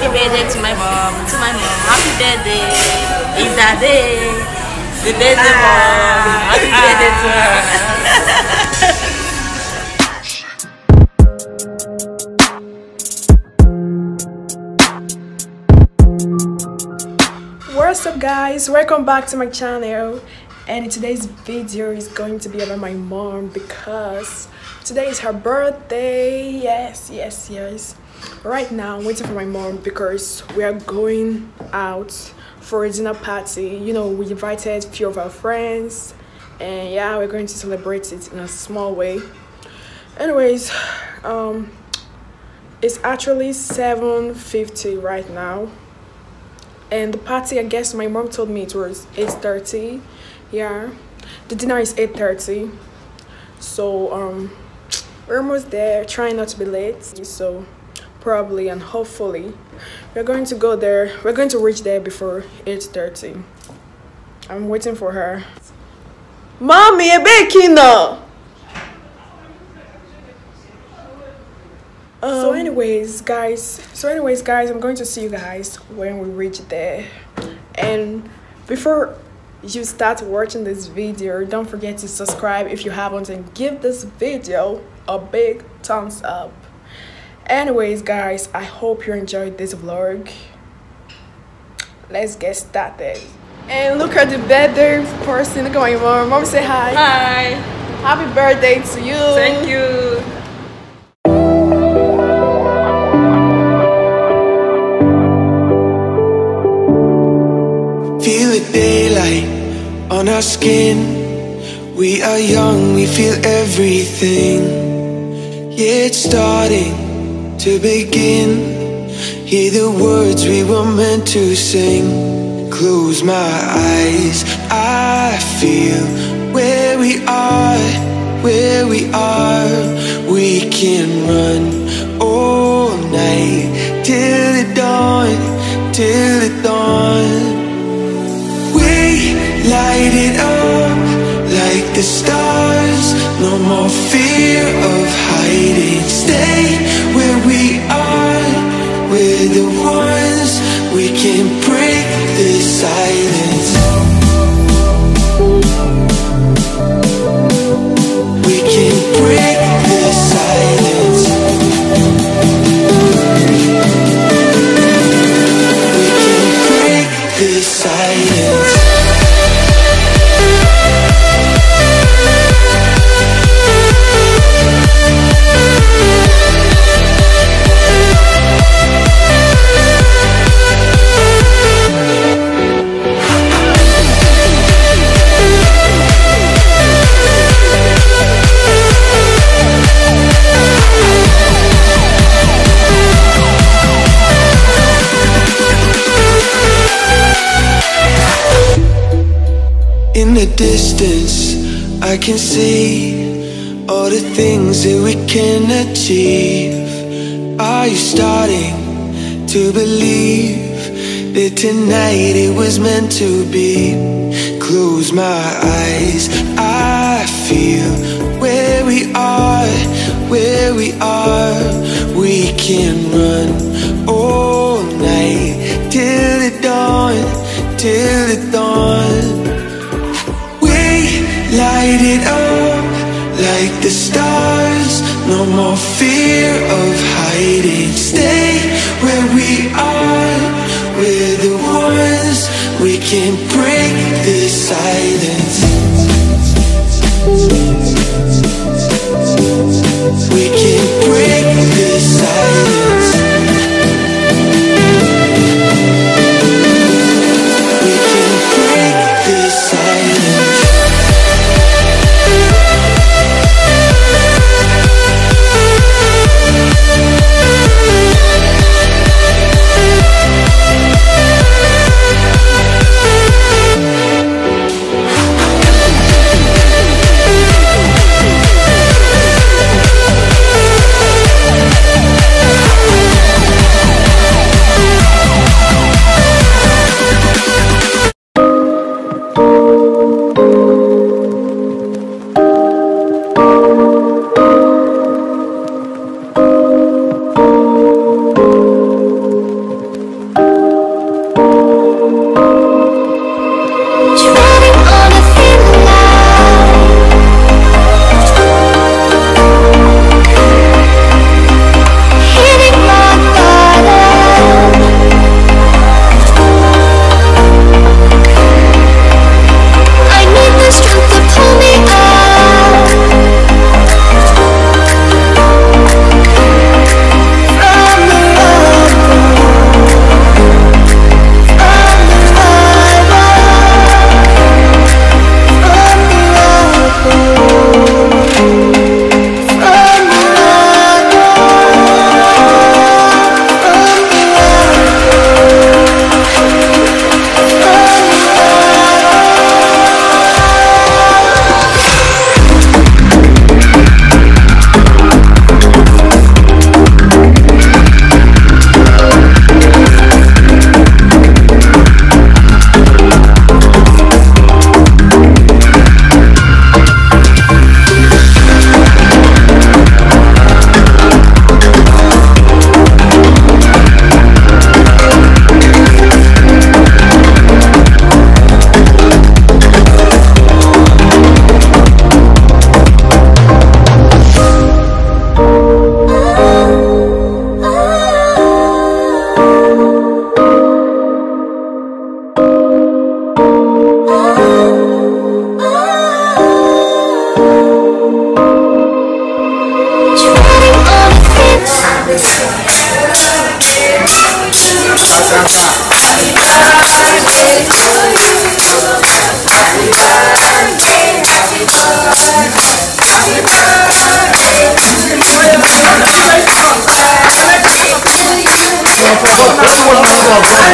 happy birthday to my mom. Happy birthday. It's her day. The birthday mom. Happy birthday to her. What's up guys, welcome back to my channel, and today's video is going to be about my mom because today is her birthday. Yes, right now I'm waiting for my mom because we are going out for a dinner party. You know, we invited a few of our friends and yeah, we're going to celebrate it in a small way. Anyways, it's actually 7:50 right now. And the party, I guess my mom told me it was 8:30. Yeah, the dinner is 8:30. So we're almost there, trying not to be late. So probably and hopefully we're going to go there. We're going to reach there before 8:30. I'm waiting for her. Mommy, a baking now. So anyways guys, I'm going to see you guys when we reach there. And before you start watching this video, don't forget to subscribe if you haven't and give this video a big thumbs up. Anyways guys, I hope you enjoyed this vlog. Let's get started. And look at the birthday person. Look at my mom. Mom, say hi. Hi. Happy birthday to you. Thank you. On our skin, we are young, we feel everything. Yeah, it's starting to begin. Hear the words we were meant to sing. Close my eyes, I feel where we are, We can run all night till the dawn, Light it up like the stars. No more fear of hiding. Stay where we are. We're the ones. We can break the silence. We can break the silence. We can break the silence. In the distance, I can see all the things that we can achieve. Are you starting to believe that tonight it was meant to be? Close my eyes, I feel where we are, We can run all night till the dawn, Light it up like the stars. No more fear of hiding. Stay where we are. We're the ones. We can break the silence. We can break the silence. We can break the silence.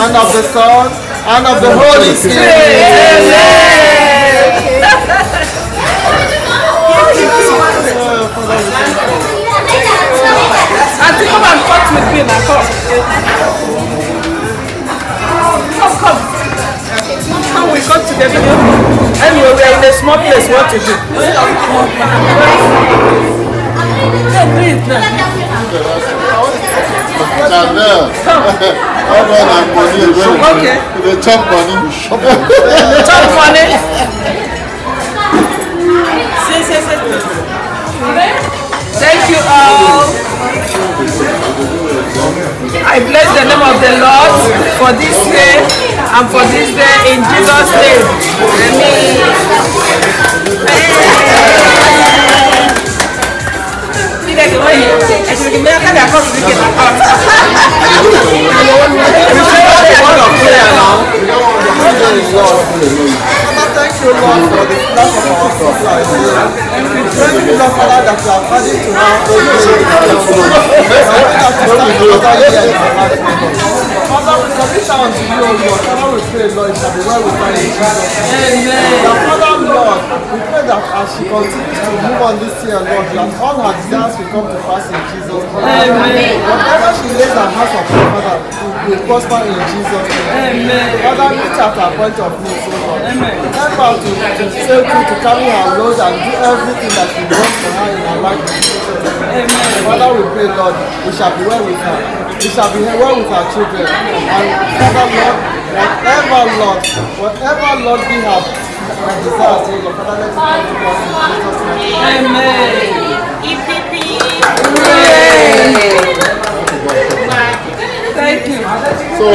And of the Son, and of the Holy Spirit. Amen. Auntie, come and talk with me now. Come. Now we got together. Anyway, we are in a small place. What to do? Come. Okay. They chop money. Chop money. Thank you all. I bless the name of the Lord for this day and for this day in Jesus' name. As she continues to move on this year, Lord, that all her desires will come to pass in Jesus' name. Amen. Whatever she lays her hands upon, Father, will prosper in Jesus' name. Amen. Father, meet at her point of need, so Lord. Amen. Help her to stay true, to carry her load and do everything that you want for her in her life in Jesus' name. Amen. Father, we pray, Lord, we shall be well with her. We shall be well with our children. And Father, Lord, whatever, Lord, we have. Amen. Thank you. So,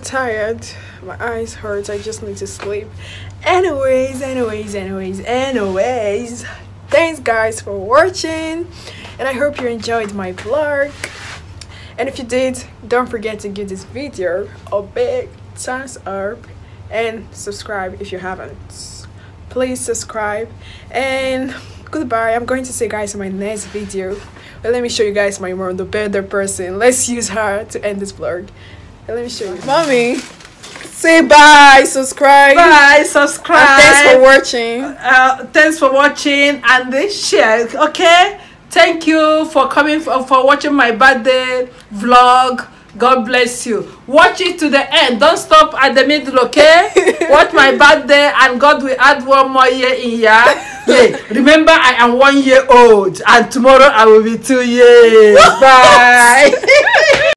tired, my eyes hurt, I just need to sleep. Anyways, thanks guys for watching, and I hope you enjoyed my vlog, and if you did, don't forget to give this video a big thumbs up and subscribe if you haven't. Please subscribe, and goodbye. I'm going to see you guys in my next video, but let me show you guys my mom, the better person. Let's use her to end this vlog. Let me show you. Mommy, Say bye, subscribe. Bye, subscribe. And thanks for watching. Thanks for watching and share. Okay. Thank you for coming for watching my birthday vlog. God bless you. Watch it to the end. Don't stop at the middle, okay? Watch my birthday and God will add one more year in here. Yeah. Remember, I am 1 year old and tomorrow I will be 2 years. Bye.